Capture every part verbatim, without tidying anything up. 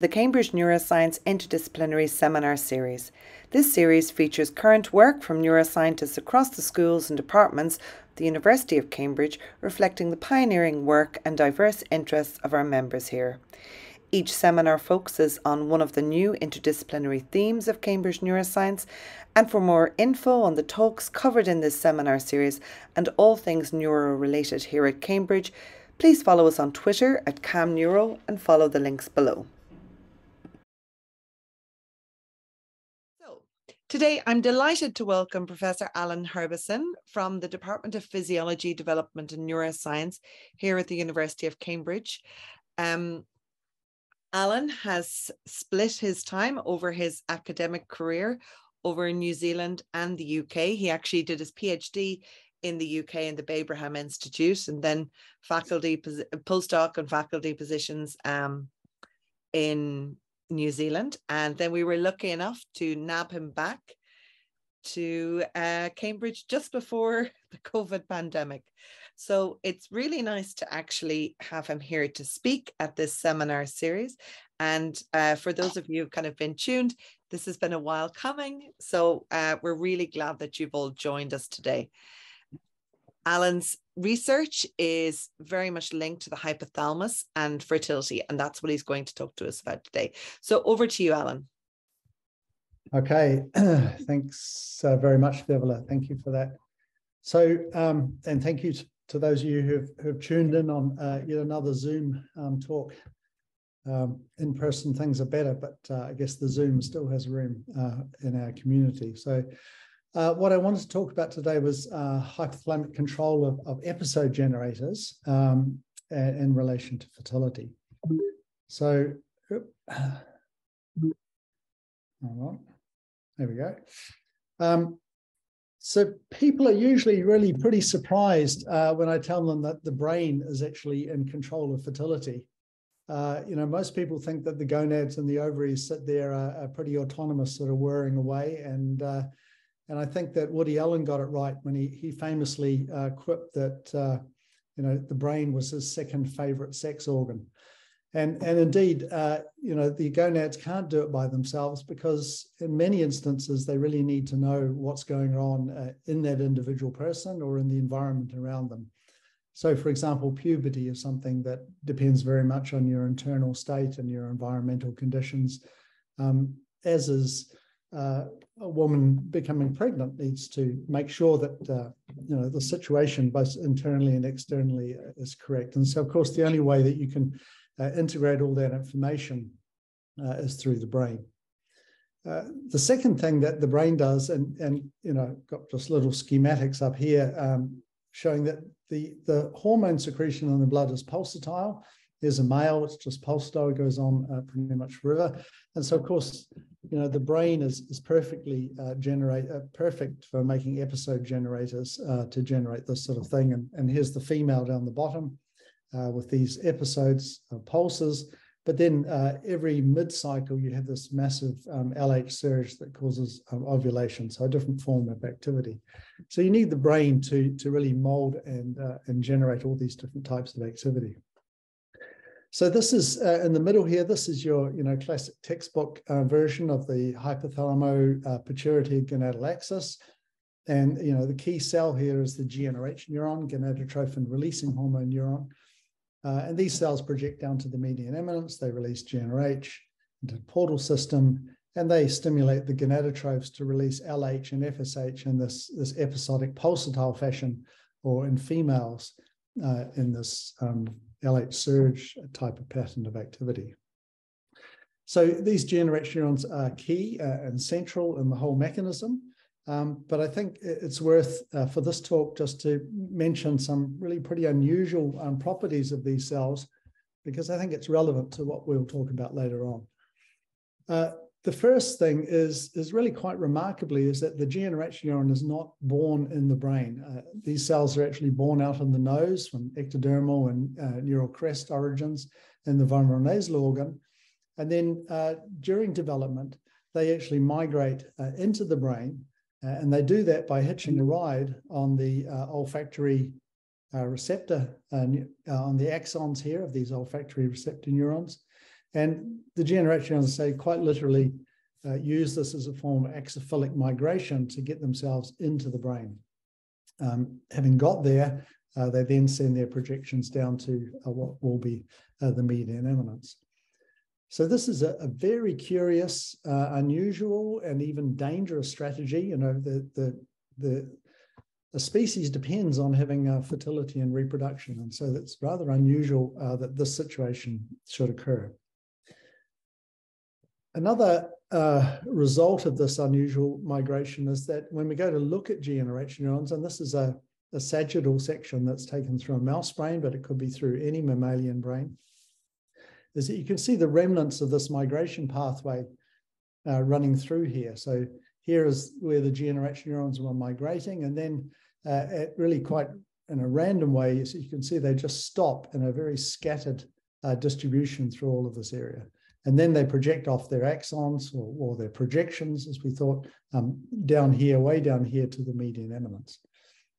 the Cambridge Neuroscience Interdisciplinary Seminar Series. This series features current work from neuroscientists across the schools and departments of the University of Cambridge, reflecting the pioneering work and diverse interests of our members here. Each seminar focuses on one of the new interdisciplinary themes of Cambridge Neuroscience, and for more info on the talks covered in this seminar series and all things neuro-related here at Cambridge, please follow us on Twitter at CamNeuro and follow the links below. So, today I'm delighted to welcome Professor Alan Herbison from the Department of Physiology, Development and Neuroscience here at the University of Cambridge. Um, Alan has split his time over his academic career over in New Zealand and the U K. He actually did his PhD in the U K in the Babraham Institute, and then faculty postdoc and faculty positions um, in New Zealand. And then we were lucky enough to nab him back to uh, Cambridge just before the COVID pandemic. So it's really nice to actually have him here to speak at this seminar series. And uh, for those of you who've kind of been tuned, this has been a while coming. So uh, we're really glad that you've all joined us today. Alan's research is very much linked to the hypothalamus and fertility, and that's what he's going to talk to us about today. So over to you, Alan. Okay, thanks uh, very much, Dervila. Thank you for that. So, um, and thank you to those of you who've, who've tuned in on uh, yet another Zoom um, talk. Um, in person, things are better, but uh, I guess the Zoom still has room uh, in our community. So, uh, what I wanted to talk about today was uh, hypothalamic control of, of episode generators um, in relation to fertility. So, oops, hold on. There we go. Um, so people are usually really pretty surprised uh, when I tell them that the brain is actually in control of fertility. Uh, you know, most people think that the gonads and the ovaries sit there are, are pretty autonomous, sort of whirring away. And uh, and I think that Woody Allen got it right when he, he famously uh, quipped that, uh, you know, the brain was his second favorite sex organ. And, and indeed, uh, you know, the gonads can't do it by themselves because in many instances, they really need to know what's going on uh, in that individual person or in the environment around them. So, for example, puberty is something that depends very much on your internal state and your environmental conditions, um, as is uh, a woman becoming pregnant needs to make sure that, uh, you know, the situation both internally and externally is correct. And so, of course, the only way that you can Uh, integrate all that information uh, is through the brain. Uh, the second thing that the brain does, and, and you know, got just little schematics up here um, showing that the, the hormone secretion in the blood is pulsatile. There's a male, it's just pulsatile, it goes on uh, pretty much forever. And so, of course, you know, the brain is, is perfectly uh, generate, uh, perfect for making episode generators uh, to generate this sort of thing. And, and here's the female down the bottom. Uh, with these episodes of pulses, but then uh, every mid-cycle you have this massive um, L H surge that causes um, ovulation, so a different form of activity. So you need the brain to, to really mold and, uh, and generate all these different types of activity. So this is, uh, in the middle here, this is your you know, classic textbook uh, version of the hypothalamo-pituitary-gonadal axis. And you know, the key cell here is the G N R H neuron, gonadotrophin-releasing hormone neuron. Uh, and these cells project down to the median eminence. They release G N R H into the portal system, and they stimulate the gonadotrophs to release L H and F S H in this, this episodic pulsatile fashion, or in females, uh, in this um, L H surge type of pattern of activity. So these G N R H neurons are key uh, and central in the whole mechanism. Um, but I think it's worth uh, for this talk just to mention some really pretty unusual um, properties of these cells, because I think it's relevant to what we'll talk about later on. Uh, the first thing is, is really quite remarkably is that the G N R H neuron is not born in the brain. Uh, these cells are actually born out in the nose from ectodermal and uh, neural crest origins in the vomeronasal organ. And then uh, during development, they actually migrate uh, into the brain. Uh, and they do that by hitching a ride on the uh, olfactory uh, receptor, uh, uh, on the axons here of these olfactory receptor neurons. And the generations say quite literally uh, use this as a form of axophilic migration to get themselves into the brain. Um, having got there, uh, they then send their projections down to uh, what will be uh, the median eminence. So this is a, a very curious, uh, unusual, and even dangerous strategy. You know, the the the a species depends on having uh, fertility and reproduction, and so that's rather unusual uh, that this situation should occur. Another uh, result of this unusual migration is that when we go to look at G N R H neurons, and this is a, a sagittal section that's taken through a mouse brain, but it could be through any mammalian brain, is that you can see the remnants of this migration pathway uh, running through here. So here is where the G N R H neurons were migrating, and then uh, at really quite in a random way, so you can see they just stop in a very scattered uh, distribution through all of this area. And then they project off their axons or, or their projections, as we thought, um, down here, way down here to the median eminence.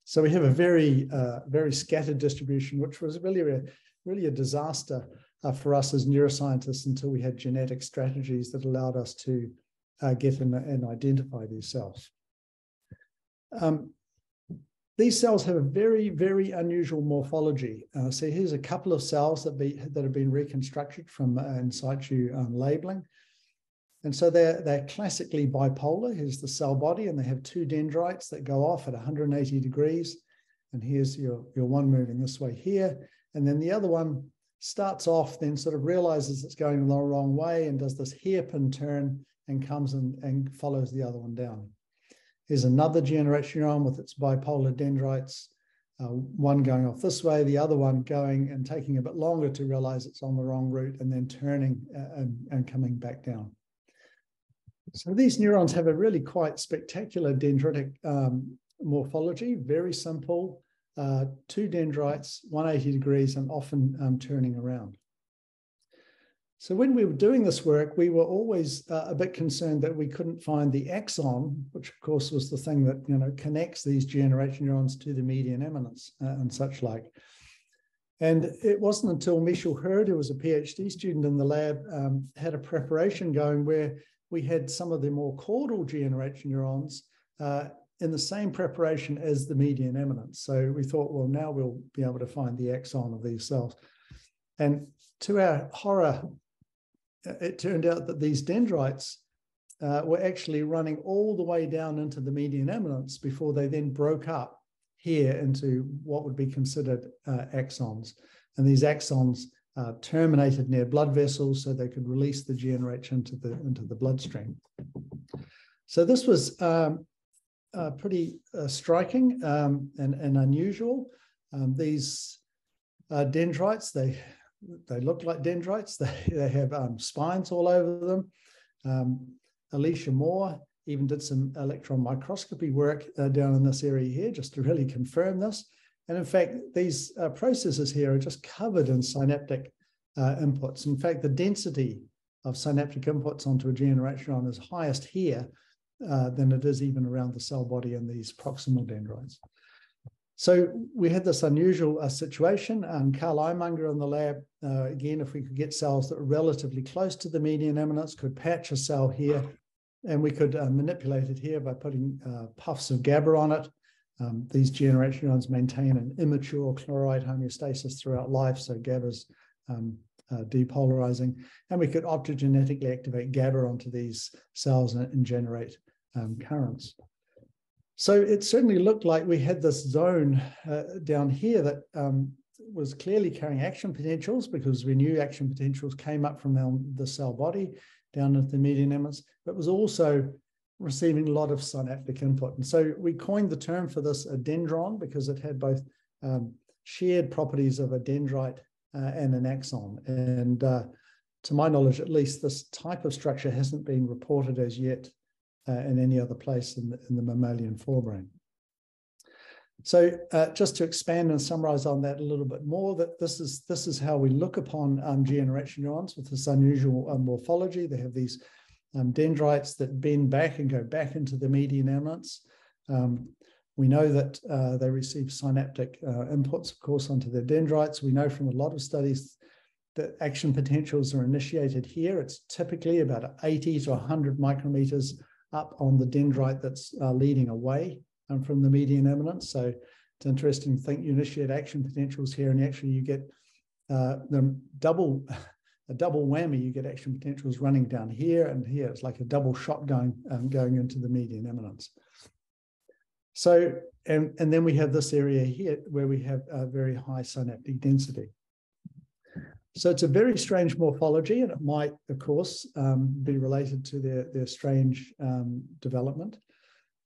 So we have a very, uh, very scattered distribution, which was really a, really a disaster uh, for us as neuroscientists until we had genetic strategies that allowed us to uh, get in and identify these cells. Um, these cells have a very, very unusual morphology. Uh, so here's a couple of cells that, be, that have been reconstructed from uh, in situ um, labeling. And so they're, they're classically bipolar. Here's the cell body, and they have two dendrites that go off at one hundred eighty degrees. And here's your, your one moving this way here. And then the other one starts off, then sort of realizes it's going the wrong way and does this hairpin turn and comes in and follows the other one down. Here's another G N R H neuron with its bipolar dendrites, uh, one going off this way, the other one going and taking a bit longer to realize it's on the wrong route and then turning uh, and, and coming back down. So these neurons have a really quite spectacular dendritic um, morphology, very simple, uh, two dendrites, one hundred eighty degrees, and often um, turning around. So when we were doing this work, we were always uh, a bit concerned that we couldn't find the axon, which of course was the thing that, you know, connects these G N R H neurons to the median eminence uh, and such like. And it wasn't until Michel Hurd, who was a PhD student in the lab, um, had a preparation going where we had some of the more caudal G N R H neurons uh, in the same preparation as the median eminence. So we thought, well, now we'll be able to find the axon of these cells. And to our horror, it turned out that these dendrites uh, were actually running all the way down into the median eminence before they then broke up here into what would be considered uh, axons. And these axons uh, terminated near blood vessels so they could release the G N R H into the, into the bloodstream. So this was um, uh, pretty uh, striking um, and, and unusual. Um, these uh, dendrites, they... They look like dendrites. They, they have um, spines all over them. Um, Alicia Moore even did some electron microscopy work uh, down in this area here just to really confirm this. And in fact, these uh, processes here are just covered in synaptic uh, inputs. In fact, the density of synaptic inputs onto a G N R H neuron is highest here uh, than it is even around the cell body and these proximal dendrites. So we had this unusual uh, situation. Um, Carl Eimunger in the lab, uh, again, if we could get cells that were relatively close to the median eminence, could patch a cell here, and we could uh, manipulate it here by putting uh, puffs of GABA on it. Um, these G N R H neurons maintain an immature chloride homeostasis throughout life, so GABA's um, uh, depolarizing. And we could optogenetically activate GABA onto these cells and, and generate um, currents. So it certainly looked like we had this zone uh, down here that um, was clearly carrying action potentials, because we knew action potentials came up from the, the cell body down into the median eminence, but was also receiving a lot of synaptic input. And so we coined the term for this a dendron, because it had both um, shared properties of a dendrite uh, and an axon. And uh, to my knowledge, at least, this type of structure hasn't been reported as yet Uh, in any other place in the, in the mammalian forebrain. So uh, just to expand and summarize on that a little bit more, that this is, this is how we look upon um, G N R H neurons with this unusual uh, morphology. They have these um, dendrites that bend back and go back into the median eminence. Um, we know that uh, they receive synaptic uh, inputs, of course, onto their dendrites. We know from a lot of studies that action potentials are initiated here. It's typically about eighty to one hundred micrometers up on the dendrite that's uh, leading away um, from the median eminence. So it's interesting to think you initiate action potentials here, and actually you get uh, the double, a double whammy. You get action potentials running down here and here. It's like a double shot going um, going into the median eminence. So, and, and then we have this area here where we have a very high synaptic density. So it's a very strange morphology, and it might, of course, um, be related to their, their strange um, development.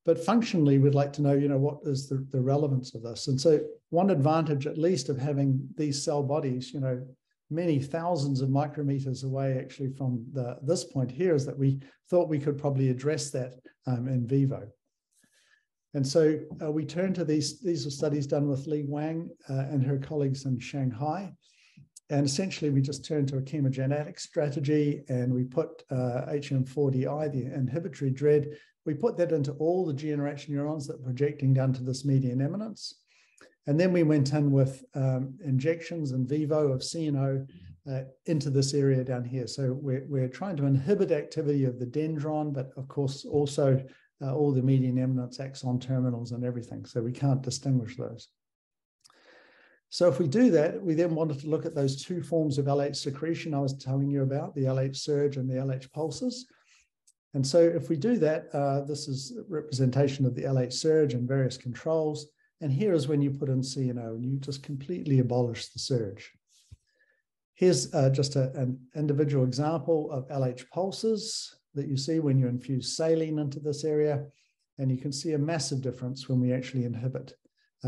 But functionally, we'd like to know, you know, what is the, the relevance of this? And so one advantage, at least, of having these cell bodies, you know, many thousands of micrometers away actually from the, this point here, is that we thought we could probably address that um, in vivo. And so uh, we turn to these, these are studies done with Li Wang uh, and her colleagues in Shanghai. And essentially, we just turned to a chemogenetic strategy, and we put uh, H M four D I, the inhibitory dread, we put that into all the GnRH neurons that are projecting down to this median eminence. And then we went in with um, injections in vivo of C N O uh, into this area down here. So we're, we're trying to inhibit activity of the dendron, but of course also uh, all the median eminence axon terminals and everything. So we can't distinguish those. So if we do that, we then wanted to look at those two forms of L H secretion I was telling you about, the L H surge and the L H pulses. And so if we do that, uh, this is a representation of the L H surge and various controls. And here is when you put in C N O and you just completely abolish the surge. Here's uh, just a, an individual example of L H pulses that you see when you infuse saline into this area. And you can see a massive difference when we actually inhibit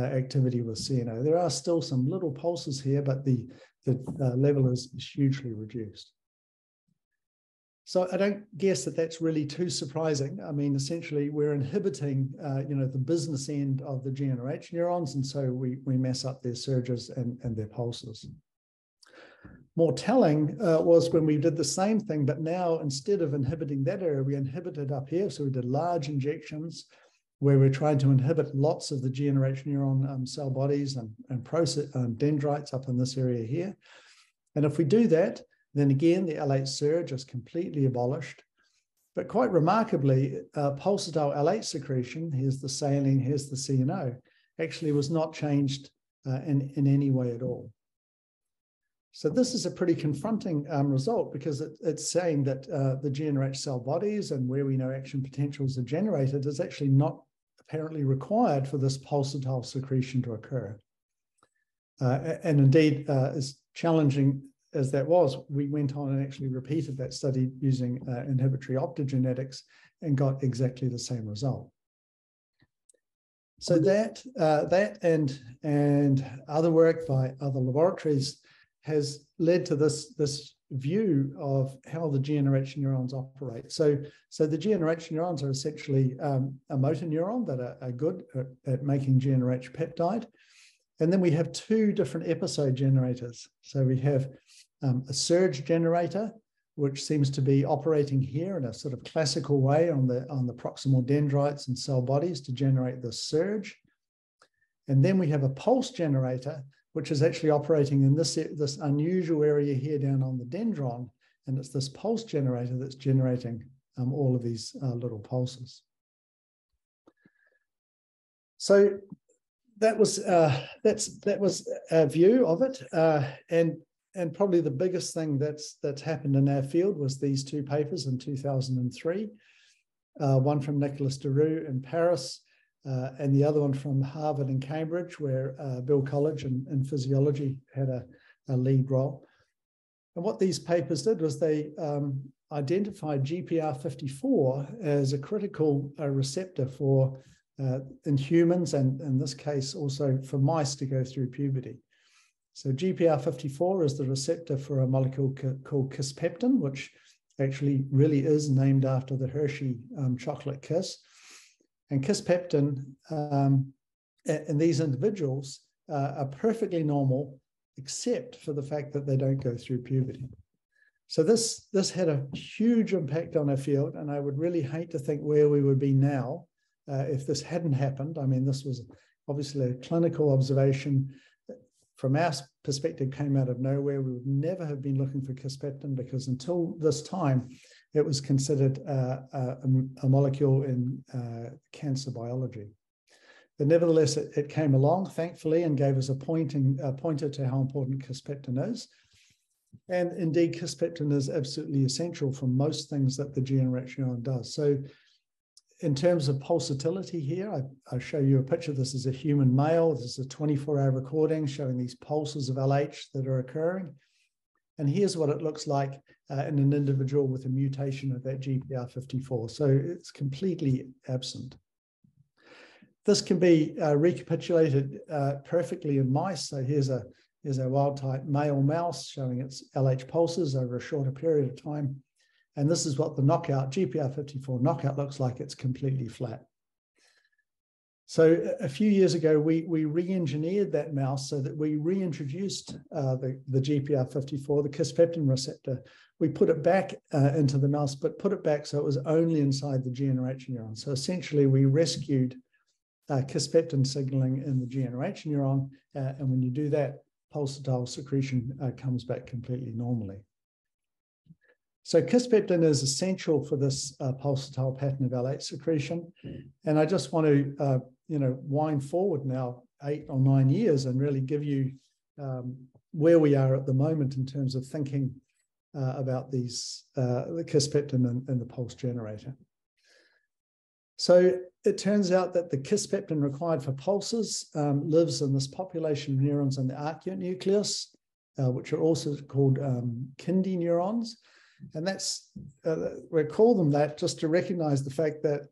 Uh, activity with C N O. There are still some little pulses here, but the, the uh, level is hugely reduced. So I don't guess that that's really too surprising. I mean, essentially, we're inhibiting, uh, you know, the business end of the GnRH neurons, and so we, we mess up their surges and, and their pulses. More telling uh, was when we did the same thing, but now instead of inhibiting that area, we inhibited up here. So we did large injections where we're trying to inhibit lots of the GnRH neuron um, cell bodies and, and process, um, dendrites up in this area here. And if we do that, then again, the L H surge is completely abolished. But quite remarkably, uh, pulsatile L H secretion, here's the saline, here's the C N O, actually was not changed uh, in, in any way at all. So this is a pretty confronting um, result, because it, it's saying that uh, the GnRH cell bodies and where we know action potentials are generated is actually not apparently required for this pulsatile secretion to occur. Uh, and indeed, uh, as challenging as that was, we went on and actually repeated that study using uh, inhibitory optogenetics and got exactly the same result. So that, uh, that and, and other work by other laboratories has led to this, this view of how the GnRH neurons operate. So, so the GnRH neurons are essentially um, a motor neuron that are, are good at, at making GnRH peptide. And then we have two different episode generators. So we have um, a surge generator, which seems to be operating here in a sort of classical way on the, on the proximal dendrites and cell bodies to generate this surge. And then we have a pulse generator, which is actually operating in this, this unusual area here down on the dendron. And it's this pulse generator that's generating um, all of these uh, little pulses. So that was, uh, that's, that was our view of it. Uh, and, and probably the biggest thing that's, that's happened in our field was these two papers in two thousand three, uh, one from Nicolas Deroux in Paris, Uh, and the other one from Harvard and Cambridge, where uh, Bill College in, in physiology had a, a lead role. And what these papers did was they um, identified G P R fifty-four as a critical uh, receptor for, uh, in humans, and in this case also for mice to go through puberty. So G P R fifty-four is the receptor for a molecule called kisspeptin, which actually really is named after the Hershey um, chocolate kiss. And kisspeptin um, in these individuals uh, are perfectly normal, except for the fact that they don't go through puberty. So this, this had a huge impact on our field, and I would really hate to think where we would be now uh, if this hadn't happened. I mean, this was obviously a clinical observation from our perspective, came out of nowhere. We would never have been looking for kisspeptin because until this time, it was considered uh, a, a molecule in uh, cancer biology. But nevertheless, it, it came along, thankfully, and gave us a, pointing, a pointer to how important kisspeptin is. And indeed, kisspeptin is absolutely essential for most things that the GnRH neuron does. So in terms of pulsatility here, I, I show you a picture. This is a human male. This is a twenty-four hour recording showing these pulses of L H that are occurring. And here's what it looks like uh, in an individual with a mutation of that G P R fifty-four. So it's completely absent. This can be uh, recapitulated uh, perfectly in mice. So here's a, here's a wild-type male mouse showing its L H pulses over a shorter period of time. And this is what the knockout, G P R fifty-four knockout, looks like. It's completely flat. So a few years ago, we, we re-engineered that mouse so that we reintroduced uh, the, the G P R fifty-four, the kisspeptin receptor. We put it back uh, into the mouse, but put it back so it was only inside the GnRH neuron. So essentially, we rescued uh, kisspeptin signaling in the GnRH neuron. Uh, and when you do that, pulsatile secretion uh, comes back completely normally. So kisspeptin is essential for this uh, pulsatile pattern of L H secretion. And I just want to, uh, you know, wind forward now eight or nine years and really give you um, where we are at the moment in terms of thinking uh, about these, uh, the kisspeptin and, and the pulse generator. So it turns out that the kisspeptin required for pulses um, lives in this population of neurons in the arcuate nucleus, uh, which are also called um, K N D Y neurons. And that's, uh, we call them that just to recognize the fact that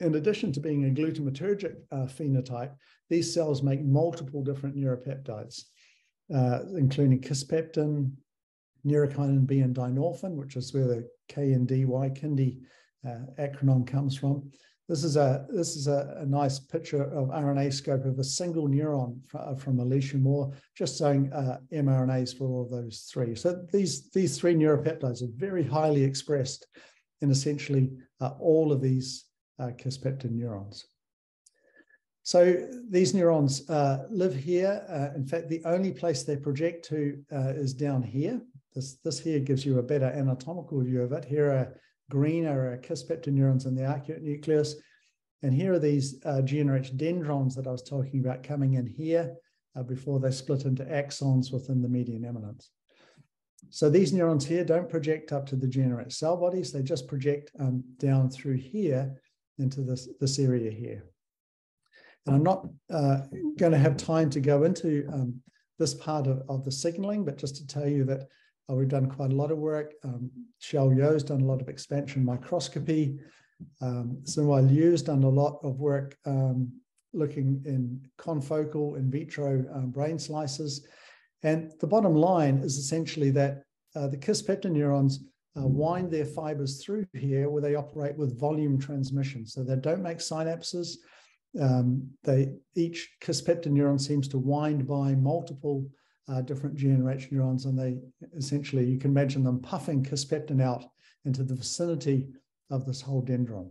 in addition to being a glutamatergic uh, phenotype, these cells make multiple different neuropeptides, uh, including kisspeptin, neurokinin B, and dynorphin, which is where the K N D Y, K N D Y uh, acronym comes from. This is a, this is a, a nice picture of R N A scope of a single neuron from, from Alicia Moore, just showing uh, mRNAs for all of those three. So these, these three neuropeptides are very highly expressed in essentially uh, all of these uh, kisspeptin neurons. So these neurons uh, live here. Uh, in fact, the only place they project to uh, is down here. This, this here gives you a better anatomical view of it. Here are green are kisspeptin neurons in the arcuate nucleus. And here are these uh, GnRH dendrons that I was talking about coming in here uh, before they split into axons within the median eminence. So these neurons here don't project up to the GnRH cell bodies. They just project um, down through here into this, this area here. And I'm not uh, going to have time to go into um, this part of, of the signaling, but just to tell you that Uh, we've done quite a lot of work. Um, Xiao You's done a lot of expansion microscopy. Um, Singhua Liu's done a lot of work um, looking in confocal in vitro um, brain slices. And the bottom line is essentially that uh, the kisspeptin neurons uh, wind their fibers through here where they operate with volume transmission. So they don't make synapses. Um, they, each kisspeptin neuron seems to wind by multiple Uh, different GnRH neurons, and they essentially, you can imagine them puffing kisspeptin out into the vicinity of this whole dendron.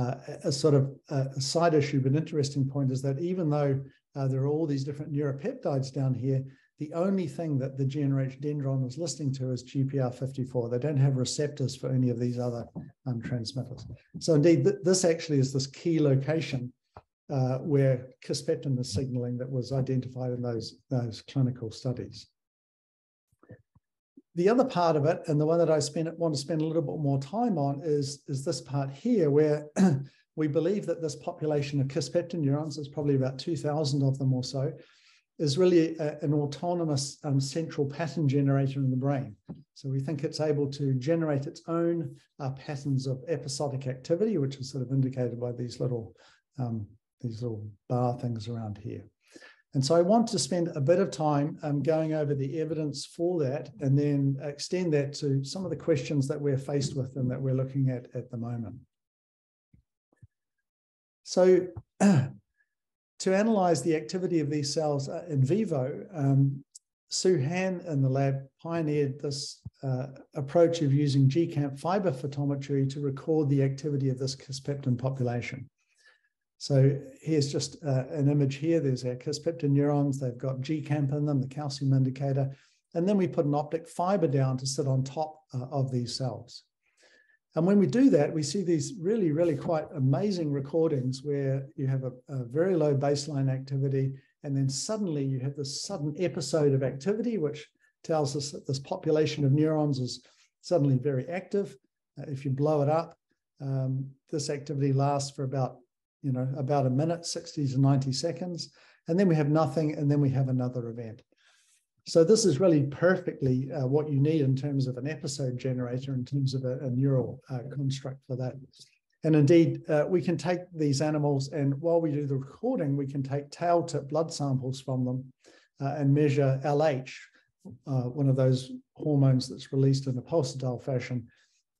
Uh, a, a sort of a side issue, but interesting point is that even though uh, there are all these different neuropeptides down here, the only thing that the GnRH dendron is listening to is G P R fifty-four. They don't have receptors for any of these other um, transmitters. So indeed, th this actually is this key location Uh, where kisspeptin is signaling that was identified in those, those clinical studies. The other part of it, and the one that I spend, want to spend a little bit more time on, is, is this part here, where we believe that this population of kisspeptin neurons, there's probably about two thousand of them or so, is really a, an autonomous um, central pattern generator in the brain. So we think it's able to generate its own uh, patterns of episodic activity, which is sort of indicated by these little um, these little bar things around here. And so I want to spend a bit of time um, going over the evidence for that and then extend that to some of the questions that we're faced with and that we're looking at at the moment. So to analyze the activity of these cells uh, in vivo, um, Sue Han in the lab pioneered this uh, approach of using GCaMP fiber photometry to record the activity of this kisspeptin population. So here's just uh, an image here. There's our kisspeptin neurons. They've got GCaMP in them, the calcium indicator. And then we put an optic fiber down to sit on top uh, of these cells. And when we do that, we see these really, really quite amazing recordings where you have a, a very low baseline activity, and then suddenly you have this sudden episode of activity, which tells us that this population of neurons is suddenly very active. Uh, if you blow it up, um, this activity lasts for about, you know, about a minute, sixty to ninety seconds, and then we have nothing, and then we have another event. So this is really perfectly uh, what you need in terms of an episode generator, in terms of a, a neural uh, construct for that. And indeed, uh, we can take these animals, and while we do the recording, we can take tail tip blood samples from them uh, and measure L H, uh, one of those hormones that's released in a pulsatile fashion.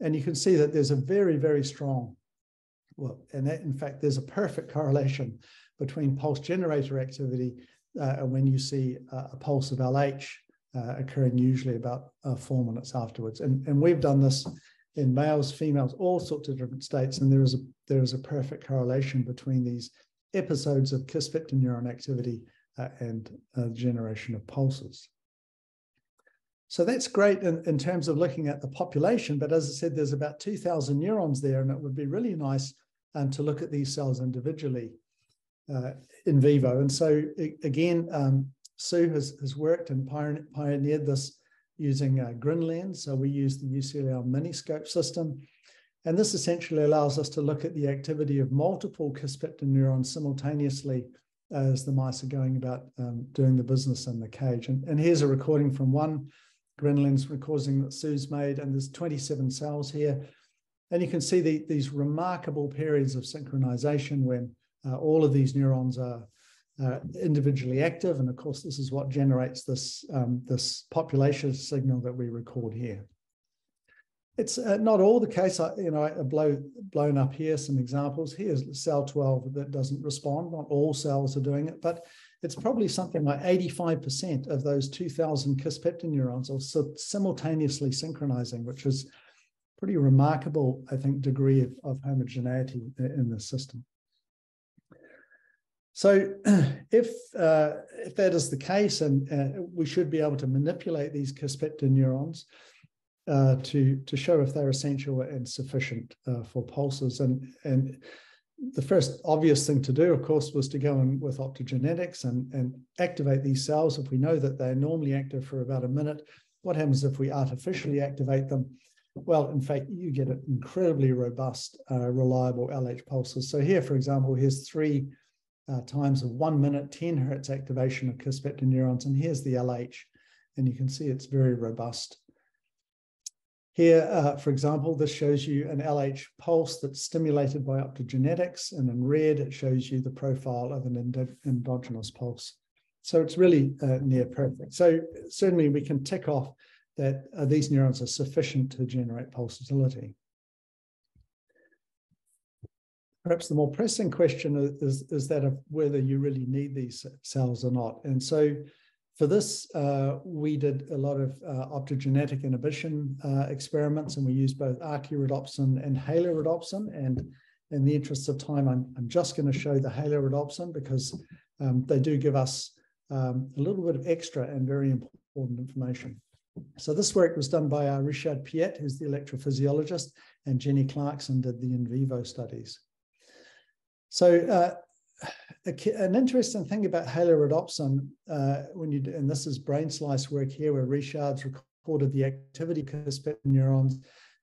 And you can see that there's a very, very strong, well, and that, in fact, there's a perfect correlation between pulse generator activity Uh, and when you see uh, a pulse of L H uh, occurring usually about uh, four minutes afterwards. And, and we've done this in males, females, all sorts of different states, and there is a, there is a perfect correlation between these episodes of kisspeptin neuron activity uh, and uh, generation of pulses. So that's great in, in terms of looking at the population, but as I said, there's about two thousand neurons there, and it would be really nice um, to look at these cells individually Uh, in vivo. And so again, um, Sue has, has worked and pioneered this using uh, GrinLens. So we use the U C L miniscope system. And this essentially allows us to look at the activity of multiple kisspeptin neurons simultaneously as the mice are going about um, doing the business in the cage. And, and here's a recording from one GrinLens recording that Sue's made, and there's twenty-seven cells here. And you can see the, these remarkable periods of synchronization when Uh, all of these neurons are uh, individually active, and of course, this is what generates this, um, this population signal that we record here. It's uh, not all the case. I, you know, I blow, blown up here some examples. Here's cell twelve that doesn't respond. Not all cells are doing it, but it's probably something like eighty-five percent of those two thousand kisspeptin neurons are simultaneously synchronizing, which is pretty remarkable, I think, degree of, of homogeneity in the system. So if, uh, if that is the case, and uh, we should be able to manipulate these kisspeptin neurons uh, to, to show if they're essential and sufficient uh, for pulses. And, and the first obvious thing to do, of course, was to go in with optogenetics and, and activate these cells. If we know that they're normally active for about a minute, what happens if we artificially activate them? Well, in fact, you get an incredibly robust, uh, reliable L H pulses. So here, for example, here's three Uh, times of one minute, ten hertz activation of kisspeptin neurons. And here's the L H, and you can see it's very robust. Here, uh, for example, this shows you an L H pulse that's stimulated by optogenetics, and in red, it shows you the profile of an end endogenous pulse. So it's really uh, near perfect. So certainly we can tick off that uh, these neurons are sufficient to generate pulsatility. Perhaps the more pressing question is, is that of whether you really need these cells or not. And so for this, uh, we did a lot of uh, optogenetic inhibition uh, experiments, and we used both halorhodopsin and halorhodopsin. And in the interests of time, I'm, I'm just going to show the halorhodopsin because um, they do give us um, a little bit of extra and very important information. So this work was done by uh, Richard Piette, who's the electrophysiologist, and Jenny Clarkson did the in vivo studies. So uh, a, an interesting thing about halorhodopsin, uh, when you do, and this is brain slice work here, where Richard's recorded the activity of kisspeptin neurons,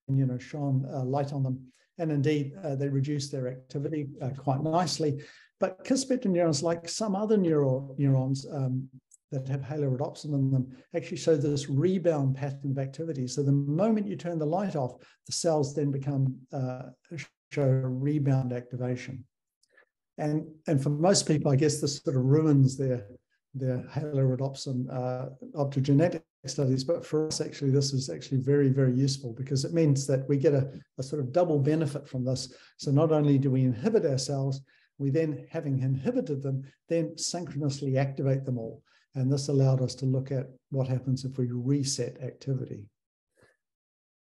and you know shone uh, light on them, and indeed uh, they reduced their activity uh, quite nicely. But kisspeptin neurons, like some other neural neurons um, that have halorhodopsin in them, actually show this rebound pattern of activity. So the moment you turn the light off, the cells then become uh, show a rebound activation. And, and for most people, I guess this sort of ruins their, their halorhodopsin uh, optogenetic studies. But for us, actually, this is actually very, very useful because it means that we get a, a sort of double benefit from this. So not only do we inhibit our cells, we then, having inhibited them, then synchronously activate them all. And this allowed us to look at what happens if we reset activity.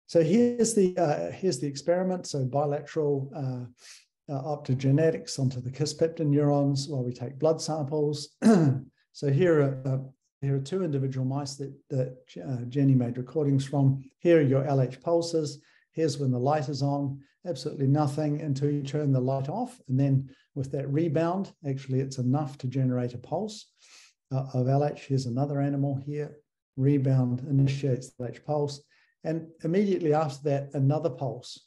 So here's the, uh, here's the experiment. So bilateral... Uh, uh, optogenetics onto the kisspeptin neurons while we take blood samples. So here are, uh, here are two individual mice that, that uh, Jenny made recordings from. Here are your L H pulses. Here's when the light is on, absolutely nothing until you turn the light off. And then with that rebound, actually it's enough to generate a pulse uh, of L H. Here's another animal here. Rebound initiates the L H pulse. And immediately after that, another pulse.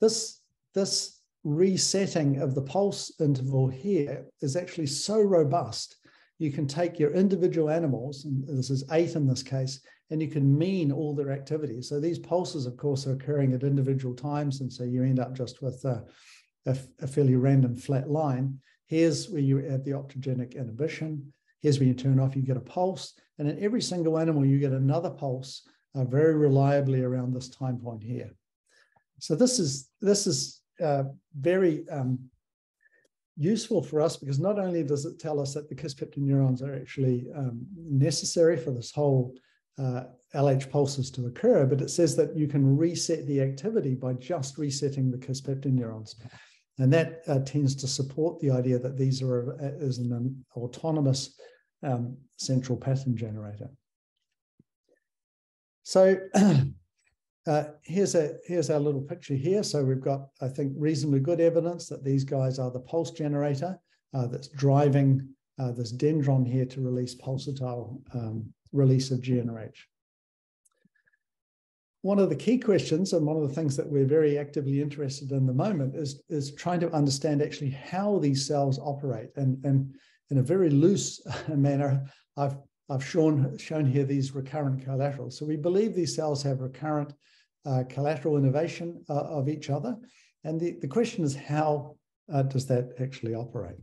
This, this resetting of the pulse interval here is actually so robust. You can take your individual animals, and this is eight in this case, and you can mean all their activities. So these pulses, of course, are occurring at individual times, and so you end up just with a, a, a fairly random flat line. Here's where you add the optogenic inhibition. Here's where you turn off, you get a pulse. And in every single animal, you get another pulse uh, very reliably around this time point here. So this is, this is uh, very um, useful for us, because not only does it tell us that the kisspeptin neurons are actually um, necessary for this whole Uh, L H pulses to occur, but it says that you can reset the activity by just resetting the kisspeptin neurons. And that uh, tends to support the idea that these are uh, is an autonomous um, central pattern generator. So uh, here's, a, here's our little picture here. So we've got, I think, reasonably good evidence that these guys are the pulse generator uh, that's driving uh, this dendron here to release pulsatile um, release of G N R H. One of the key questions, and one of the things that we're very actively interested in at the moment, is, is trying to understand actually how these cells operate. And, and in a very loose manner, I've, I've shown, shown here these recurrent collaterals. So we believe these cells have recurrent uh, collateral innervation uh, of each other. And the, the question is, how uh, does that actually operate?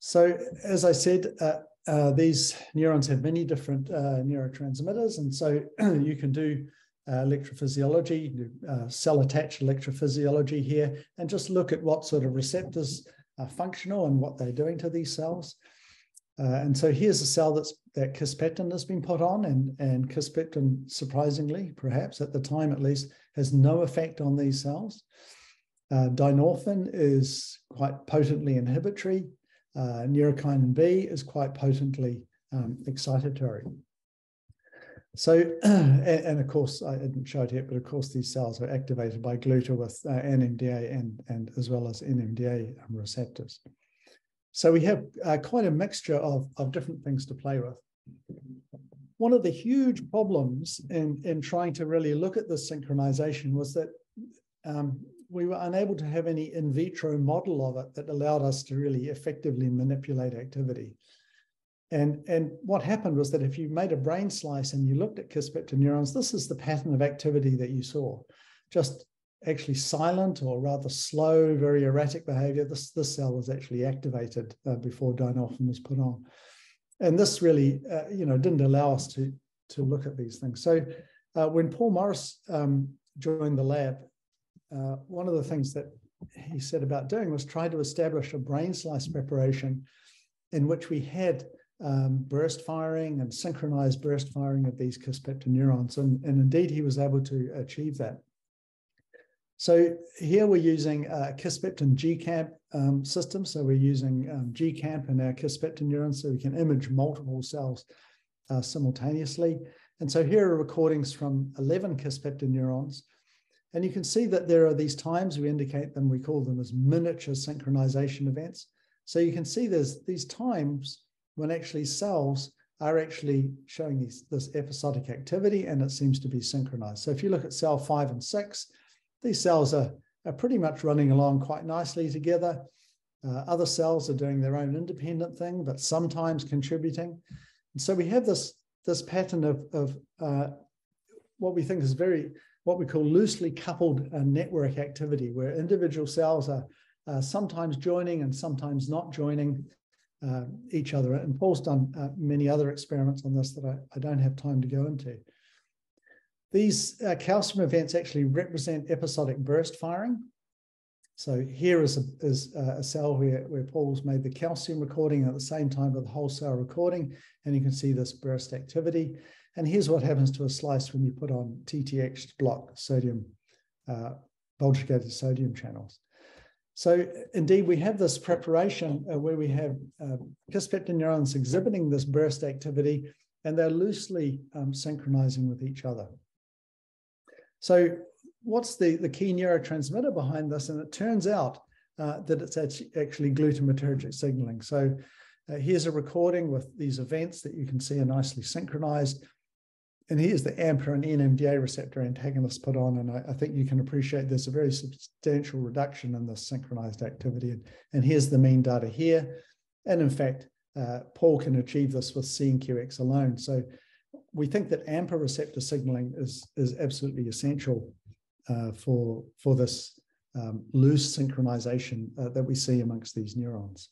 So as I said, uh, Uh, these neurons have many different uh, neurotransmitters, and so you can do uh, electrophysiology, do, uh, cell-attached electrophysiology here, and just look at what sort of receptors are functional and what they're doing to these cells. Uh, and so here's a cell that's, that kisspeptin has been put on, and, and kisspeptin, surprisingly, perhaps at the time at least, has no effect on these cells. Uh, dynorphin is quite potently inhibitory. Uh, neurokinin B is quite potently um, excitatory. So, and, and of course, I didn't show it here, but of course, these cells are activated by gluta with uh, N M D A and, and as well as N M D A receptors. So we have uh, quite a mixture of, of different things to play with. One of the huge problems in, in trying to really look at this synchronization was that um, we were unable to have any in vitro model of it that allowed us to really effectively manipulate activity. And, and what happened was that if you made a brain slice and you looked at kisspeptin neurons, this is the pattern of activity that you saw. Just actually silent, or rather slow, very erratic behavior. This, this cell was actually activated uh, before dynorphin was put on. And this really uh, you know, didn't allow us to, to look at these things. So uh, when Paul Morris um, joined the lab, Uh, one of the things that he said about doing was try to establish a brain slice preparation in which we had um, burst firing and synchronized burst firing of these kisspeptin neurons. And, and indeed, he was able to achieve that. So here we're using a kisspeptin GCaMP um, system. So we're using um, GCaMP in our kisspeptin neurons, so we can image multiple cells uh, simultaneously. And so here are recordings from eleven kisspeptin neurons. And you can see that there are these times, we indicate them, we call them as miniature synchronization events. So you can see there's these times when actually cells are actually showing these, this episodic activity, and it seems to be synchronized. So if you look at cell five and six, these cells are, are pretty much running along quite nicely together. Uh, other cells are doing their own independent thing, but sometimes contributing. And so we have this, this pattern of, of uh, what we think is very... what we call loosely coupled uh, network activity, where individual cells are uh, sometimes joining and sometimes not joining uh, each other. And Paul's done uh, many other experiments on this that I, I don't have time to go into. These uh, calcium events actually represent episodic burst firing. So here is a, is a cell where, where Paul's made the calcium recording at the same time with the whole cell recording, and you can see this burst activity. And here's what happens to a slice when you put on T T X to block sodium uh, voltage-gated sodium channels. So indeed, we have this preparation uh, where we have uh, kisspeptin neurons exhibiting this burst activity, and they're loosely um, synchronizing with each other. So what's the, the key neurotransmitter behind this? And it turns out uh, that it's actually glutamatergic signaling. So uh, here's a recording with these events that you can see are nicely synchronized. And here's the AMPA and N M D A receptor antagonists put on, and I, I think you can appreciate there's a very substantial reduction in this synchronized activity. And, and here's the mean data here. And in fact, uh, Paul can achieve this with C N Q X alone. So we think that AMPA receptor signaling is, is absolutely essential uh, for, for this um, loose synchronization uh, that we see amongst these neurons.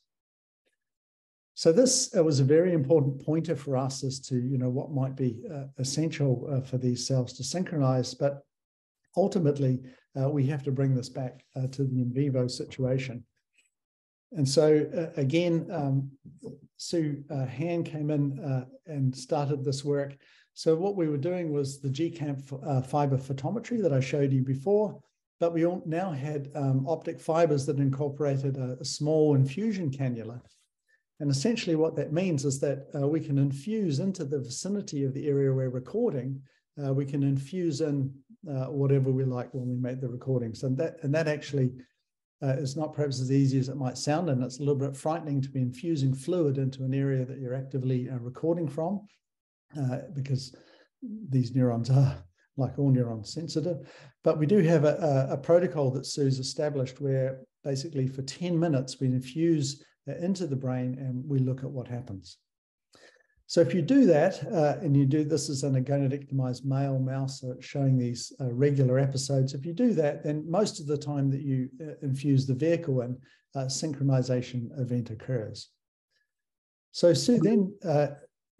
So this uh, was a very important pointer for us as to, you know, what might be uh, essential uh, for these cells to synchronize. But ultimately, uh, we have to bring this back uh, to the in vivo situation. And so, uh, again, um, Sue uh, Han came in uh, and started this work. So what we were doing was the GCaMP uh, fiber photometry that I showed you before. But we all now had um, optic fibers that incorporated a, a small infusion cannula. And essentially what that means is that uh, we can infuse into the vicinity of the area we're recording, uh, we can infuse in uh, whatever we like when we make the recordings. And that, and that actually uh, is not perhaps as easy as it might sound, and it's a little bit frightening to be infusing fluid into an area that you're actively uh, recording from, uh, because these neurons are, like all neurons, sensitive. But we do have a, a, a protocol that Sue's established where basically for ten minutes we infuse into the brain and we look at what happens. So if you do that, uh, and you do, this is in a gonadectomized male mouse uh, showing these uh, regular episodes. If you do that, then most of the time that you uh, infuse the vehicle and uh, synchronization event occurs. So Sue then uh,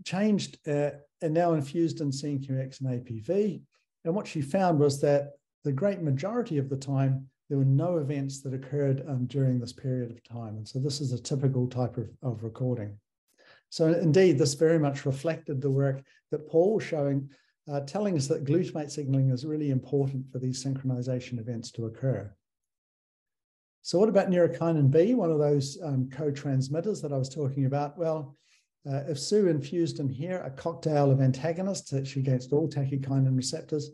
changed uh, and now infused in C N Q X and A P V. And what she found was that the great majority of the time, there were no events that occurred um, during this period of time. And so this is a typical type of, of recording. So indeed, this very much reflected the work that Paul was showing, uh, telling us that glutamate signaling is really important for these synchronization events to occur. So what about neurokinin B, one of those um, co-transmitters that I was talking about? Well, uh, if Sue infused in here a cocktail of antagonists actually against all tachykinin receptors,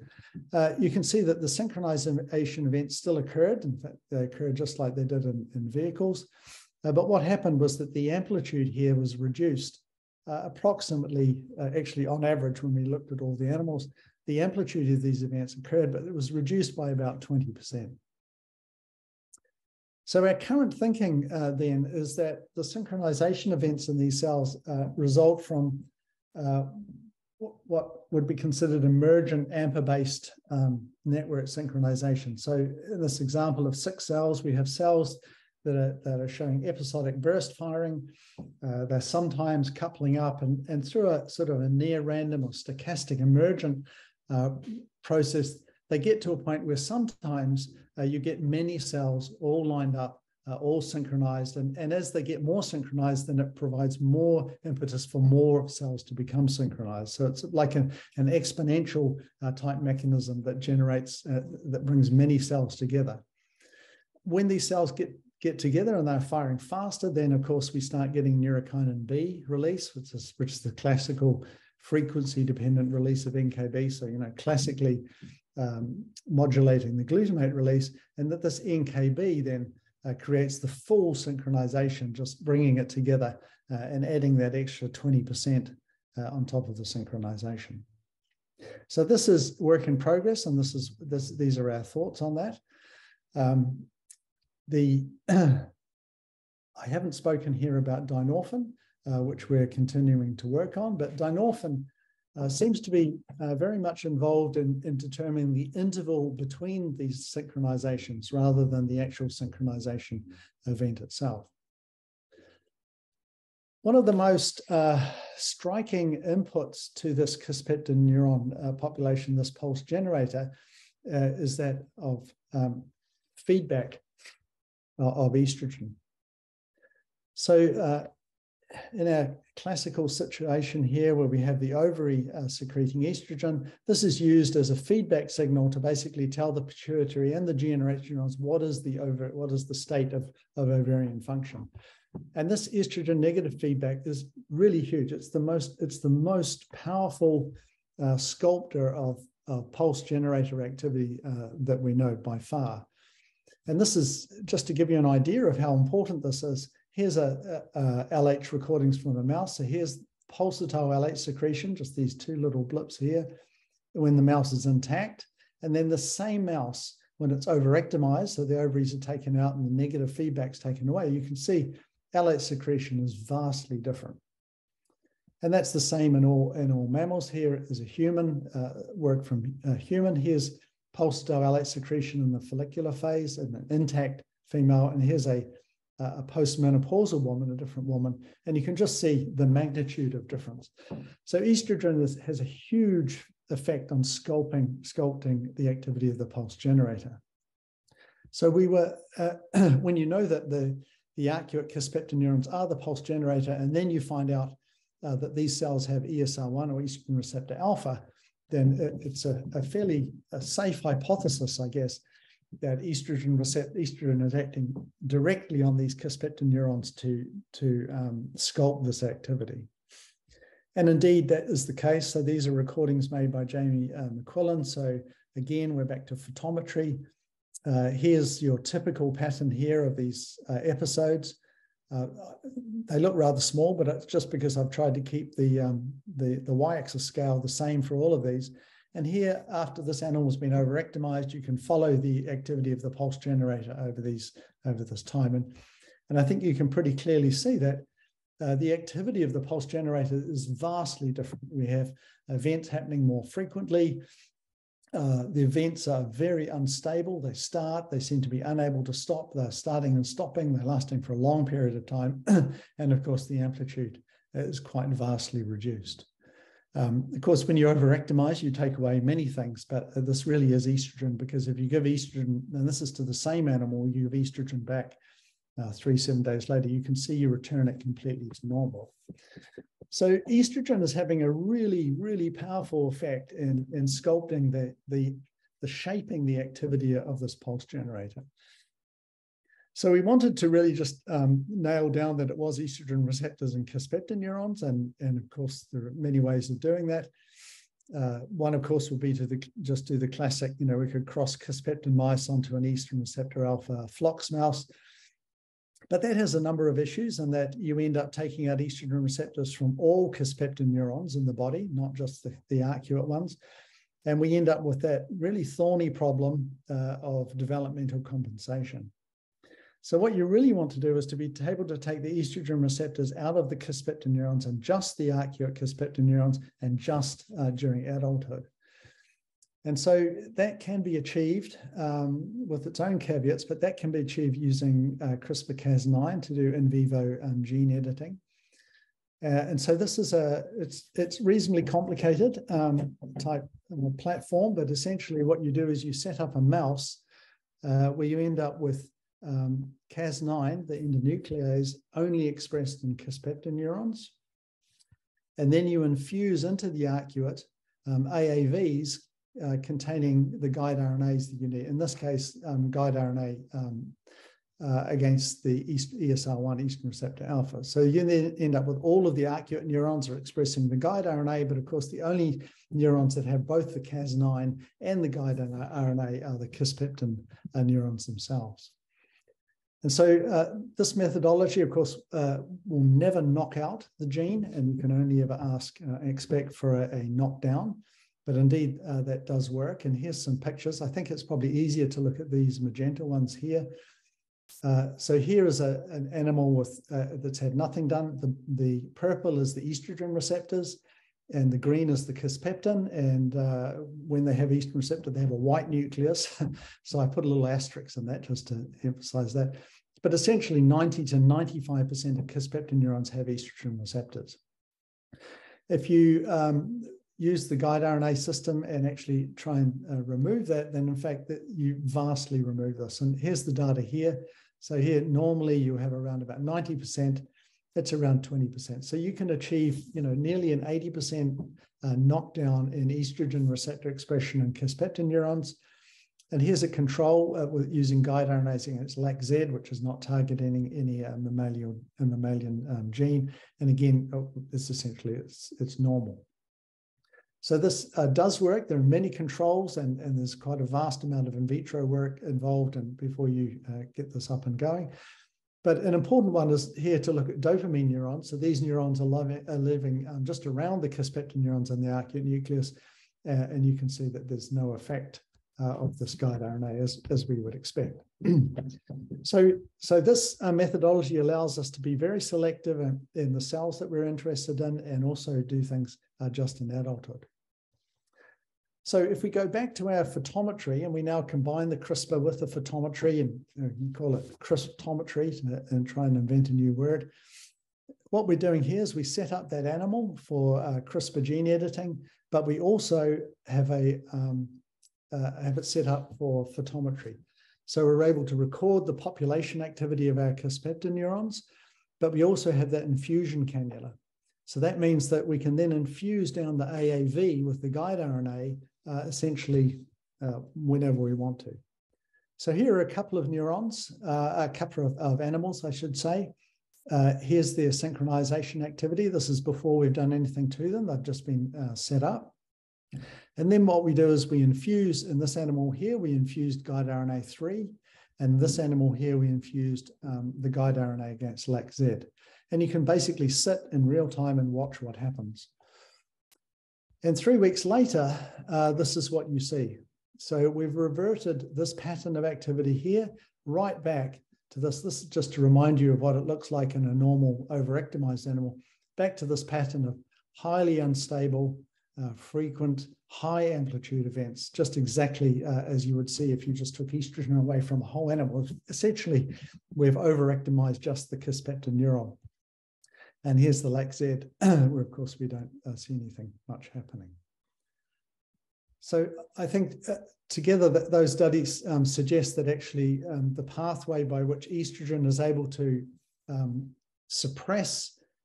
uh, you can see that the synchronization events still occurred. In fact, they occurred just like they did in, in vehicles. Uh, but what happened was that the amplitude here was reduced uh, approximately, uh, actually on average, when we looked at all the animals, the amplitude of these events occurred, but it was reduced by about twenty percent. So our current thinking uh, then is that the synchronization events in these cells uh, result from uh, what would be considered emergent AMPA-based um, network synchronization. So in this example of six cells, we have cells that are, that are showing episodic burst firing. Uh, they're sometimes coupling up, and, and through a sort of a near random or stochastic emergent uh, process, they get to a point where sometimes uh, you get many cells all lined up, uh, all synchronized. And, and as they get more synchronized, then it provides more impetus for more cells to become synchronized. So it's like an, an exponential uh, type mechanism that generates, uh, that brings many cells together. When these cells get, get together and they're firing faster, then of course we start getting neurokinin B release, which is, which is the classical frequency-dependent release of N K B. So, you know, classically, Um, modulating the glutamate release, and that this N K B then uh, creates the full synchronization, just bringing it together uh, and adding that extra twenty percent uh, on top of the synchronization. So this is work in progress, and this is this. These are our thoughts on that. Um, the I haven't spoken here about dynorphin, uh, which we're continuing to work on, but dynorphin Uh, seems to be uh, very much involved in, in determining the interval between these synchronizations rather than the actual synchronization event itself. One of the most uh, striking inputs to this kisspeptin neuron uh, population, this pulse generator, uh, is that of um, feedback of estrogen. So uh, in our classical situation here where we have the ovary uh, secreting estrogen, this is used as a feedback signal to basically tell the pituitary and the G N R H neurons what is the over, what is the state of, of ovarian function. And this estrogen negative feedback is really huge. It's the most, it's the most powerful uh, sculptor of, of pulse generator activity uh, that we know by far. And this is just to give you an idea of how important this is. Here's a, a, a L H recordings from a mouse. So here's pulsatile L H secretion, just these two little blips here, when the mouse is intact. And then the same mouse, when it's overectomized, so the ovaries are taken out and the negative feedback's taken away, you can see L H secretion is vastly different. And that's the same in all, in all mammals. Here is a human, uh, work from a human. Here's pulsatile L H secretion in the follicular phase in an intact female. And here's a a postmenopausal woman, a different woman, and you can just see the magnitude of difference. So estrogen is, has a huge effect on sculpting, sculpting the activity of the pulse generator. So we were, uh, when you know that the, the arcuate kisspeptin neurons are the pulse generator, and then you find out uh, that these cells have E S R one or estrogen receptor alpha, then it, it's a, a fairly a safe hypothesis, I guess, that estrogen receptor estrogen is acting directly on these kisspeptin neurons to to um, sculpt this activity, and indeed that is the case. So these are recordings made by Jamie uh, McQuillan. So again, we're back to photometry. Uh, here's your typical pattern here of these uh, episodes. Uh, they look rather small, but it's just because I've tried to keep the um, the the y-axis scale the same for all of these. And here, after this animal's been overectomized, you can follow the activity of the pulse generator over these over this time. And, and I think you can pretty clearly see that uh, the activity of the pulse generator is vastly different. We have events happening more frequently. Uh, the events are very unstable. They start, they seem to be unable to stop. They're starting and stopping. They're lasting for a long period of time. And of course, the amplitude is quite vastly reduced. Um, of course, when you overectomize, you take away many things, but this really is estrogen, because if you give estrogen, and this is to the same animal, you give estrogen back uh, three, seven days later, you can see you return it completely to normal. So estrogen is having a really, really powerful effect in, in sculpting the, the, the shaping the activity of this pulse generator. So we wanted to really just um, nail down that it was estrogen receptors and kisspeptin neurons, and, and of course there are many ways of doing that. Uh, one, of course, would be to the, just do the classic, you know, we could cross kisspeptin mice onto an estrogen receptor alpha flox mouse, but that has a number of issues, and that you end up taking out estrogen receptors from all kisspeptin neurons in the body, not just the, the arcuate ones. And we end up with that really thorny problem uh, of developmental compensation. So what you really want to do is to be able to take the estrogen receptors out of the kisspeptin neurons and just the arcuate kisspeptin neurons, and just uh, during adulthood. And so that can be achieved um, with its own caveats, but that can be achieved using uh, CRISPR Cas nine to do in vivo um, gene editing. Uh, and so this is a, it's, it's reasonably complicated um, type of platform, but essentially what you do is you set up a mouse uh, where you end up with Um, Cas nine, the endonuclease, only expressed in kisspeptin neurons. And then you infuse into the arcuate um, A A Vs uh, containing the guide R N As that you need. In this case, um, guide R N A um, uh, against the E S R one, estrogen receptor alpha. So you then end up with all of the arcuate neurons are expressing the guide R N A, but of course the only neurons that have both the Cas nine and the guide R N A are the kisspeptin uh, neurons themselves. And so uh, this methodology, of course, uh, will never knock out the gene, and you can only ever ask, uh, expect for a, a knockdown. But indeed, uh, that does work. And here's some pictures. I think it's probably easier to look at these magenta ones here. Uh, so here is a, an animal with uh, that's had nothing done. The, the purple is the estrogen receptors, and the green is the kisspeptin. And uh, when they have estrogen receptor, they have a white nucleus. So I put a little asterisk in that just to emphasize that. But essentially ninety to ninety-five percent of kisspeptin neurons have estrogen receptors. If you um, use the guide R N A system and actually try and uh, remove that, then in fact that you vastly remove this. And here's the data here. So here, normally you have around about ninety percent it's around twenty percent. So you can achieve, you know, nearly an eighty percent uh, knockdown in estrogen receptor expression in kisspeptin neurons. And here's a control uh, with using guide R N As, and it's LacZ, which is not targeting any uh, mammalian, uh, mammalian um, gene. And again, oh, this essentially it's, it's normal. So this uh, does work. There are many controls, and, and there's quite a vast amount of in vitro work involved and before you uh, get this up and going. But an important one is here to look at dopamine neurons. So these neurons are, loving, are living um, just around the kisspeptin neurons in the arcuate nucleus, uh, and you can see that there's no effect Uh, of this guide R N A as, as we would expect. so, so this uh, methodology allows us to be very selective in, in the cells that we're interested in, and also do things uh, just in adulthood. So if we go back to our photometry, and we now combine the CRISPR with the photometry, and you know, you call it crisptometry and try and invent a new word. What we're doing here is we set up that animal for uh, CRISPR gene editing, but we also have a um, Uh, have it set up for photometry. So we're able to record the population activity of our kisspeptin neurons, but we also have that infusion cannula. So that means that we can then infuse down the A A V with the guide R N A uh, essentially uh, whenever we want to. So here are a couple of neurons, uh, a couple of, of animals, I should say. Uh, here's their synchronization activity. This is before we've done anything to them. They've just been uh, set up. And then what we do is we infuse, in this animal here, we infused guide R N A three, and this animal here, we infused um, the guide R N A against LacZ. And you can basically sit in real time and watch what happens. And three weeks later, uh, this is what you see. So we've reverted this pattern of activity here right back to this. This is just to remind you of what it looks like in a normal overactimized animal, back to this pattern of highly unstable, Uh, frequent high amplitude events, just exactly uh, as you would see if you just took estrogen away from a whole animal. Essentially, we've overactimized just the kisspeptin neuron. And here's the LacZ, where, of course, we don't uh, see anything much happening. So I think uh, together that those studies um, suggest that actually um, the pathway by which estrogen is able to um, suppress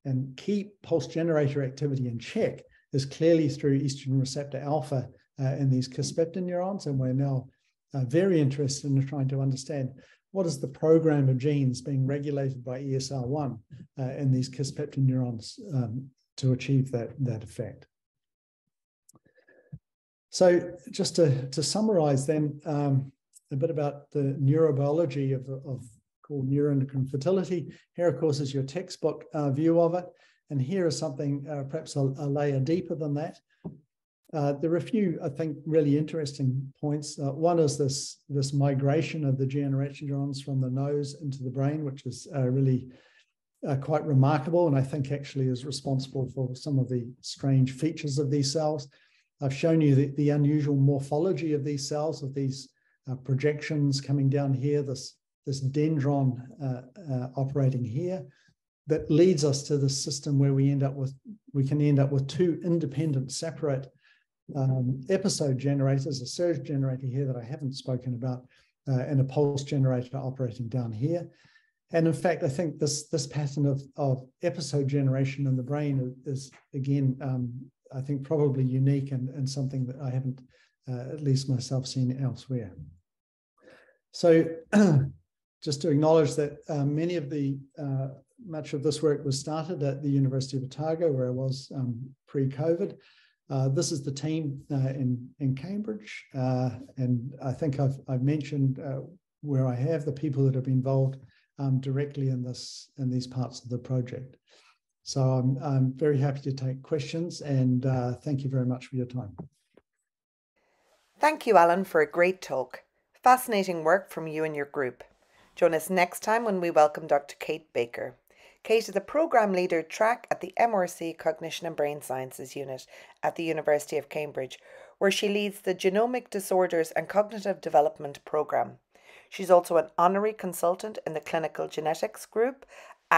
and keep pulse generator activity in check is clearly through estrogen receptor alpha uh, in these kisspeptin neurons. And we're now uh, very interested in trying to understand what is the program of genes being regulated by E S R one uh, in these kisspeptin neurons um, to achieve that, that effect. So just to, to summarize then, um, a bit about the neurobiology of, of called neuroendocrine fertility. Here, of course, is your textbook uh, view of it. And here is something uh, perhaps a, a layer deeper than that. Uh, there are a few, I think, really interesting points. Uh, one is this, this migration of the GnRH neurons from the nose into the brain, which is uh, really uh, quite remarkable, and I think actually is responsible for some of the strange features of these cells. I've shown you the, the unusual morphology of these cells, of these uh, projections coming down here, this, this dendron uh, uh, operating here. That leads us to the system where we end up with, we can end up with two independent, separate um, episode generators, a surge generator here that I haven't spoken about, uh, and a pulse generator operating down here. And in fact, I think this, this pattern of, of episode generation in the brain is, again, um, I think probably unique and, and something that I haven't, uh, at least myself, seen elsewhere. So just to acknowledge that uh, many of the, uh, much of this work was started at the University of Otago, where I was um, pre-COVID. Uh, this is the team uh, in, in Cambridge. Uh, and I think I've, I've mentioned uh, where I have the people that have been involved um, directly in, this, in these parts of the project. So I'm, I'm very happy to take questions, and uh, thank you very much for your time. Thank you, Alan, for a great talk. Fascinating work from you and your group. Join us next time when we welcome Doctor Kate Baker. Kate is the Programme Leader track at the M R C Cognition and Brain Sciences Unit at the University of Cambridge, where she leads the Genomic Disorders and Cognitive Development Programme. She's also an honorary consultant in the Clinical Genetics Group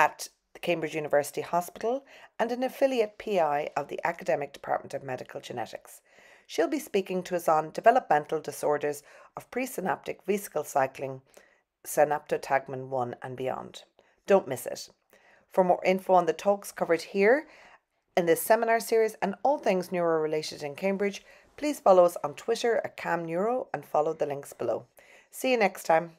at the Cambridge University Hospital and an affiliate P I of the Academic Department of Medical Genetics. She'll be speaking to us on developmental disorders of presynaptic vesicle cycling, synaptotagmin one and beyond. Don't miss it. For more info on the talks covered here in this seminar series and all things neuro-related in Cambridge, please follow us on Twitter at CamNeuro and follow the links below. See you next time.